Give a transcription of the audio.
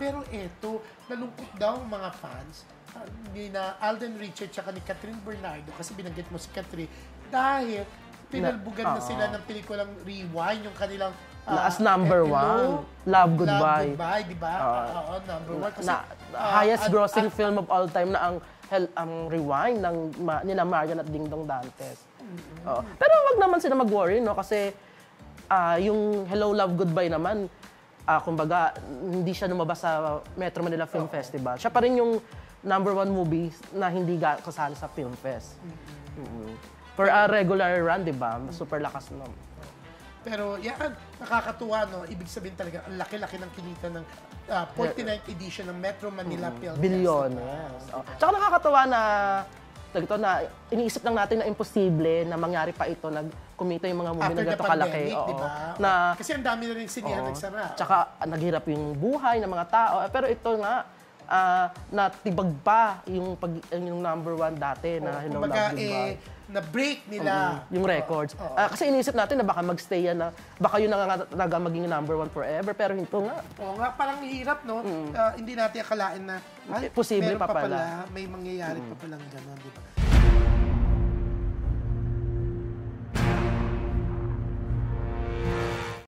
Pero eto, nalungkot daw mga fans ni na Alden Richards at ni Kathryn Bernardo, kasi binanggit mo si Kathryn, dahil pinalbugan na sila ng pelikulang Rewind, yung kanilang as number 1, Love, Goodbye. Love, Goodbye, di ba? Number 1. Kasi, highest grossing film of all time na ang Rewind ng nila Marian at Dingdong Dantes. Pero wag naman sila mag-worry, no? Kasi yung Hello, Love, Goodbye naman, kumbaga, hindi siya lumabas sa Metro Manila Film Festival. Siya pa rin yung number 1 movie na hindi kasali sa Film Fest. For a regular run, di ba? Super lakas naman. Pero yan, nakakatuwa, no? Ibig sabihin talaga, ang laki-laki ng kinita ng 49th edition ng Metro Manila Film Fest. Bilyon. Tsaka nakakatuwa na, iniisip lang natin na imposible na mangyari pa ito, nagkumita yung mga movie na ganito kalaki. Kasi ang dami na rin sinihan nagsara. Tsaka naghirap yung buhay ng mga tao. Pero ito nga, natibag pa yung number 1 dati na Hello, Love, Goodbye. Na-break nila. Yung records. Kasi iniisip natin na baka magstay yan na, baka yun na maging number 1 forever, pero hindi nga. Oo nga, parang hirap, no? Hindi natin akalain na, ay, posible meron pa pala. May mangyayari pa palang gano'n, di ba?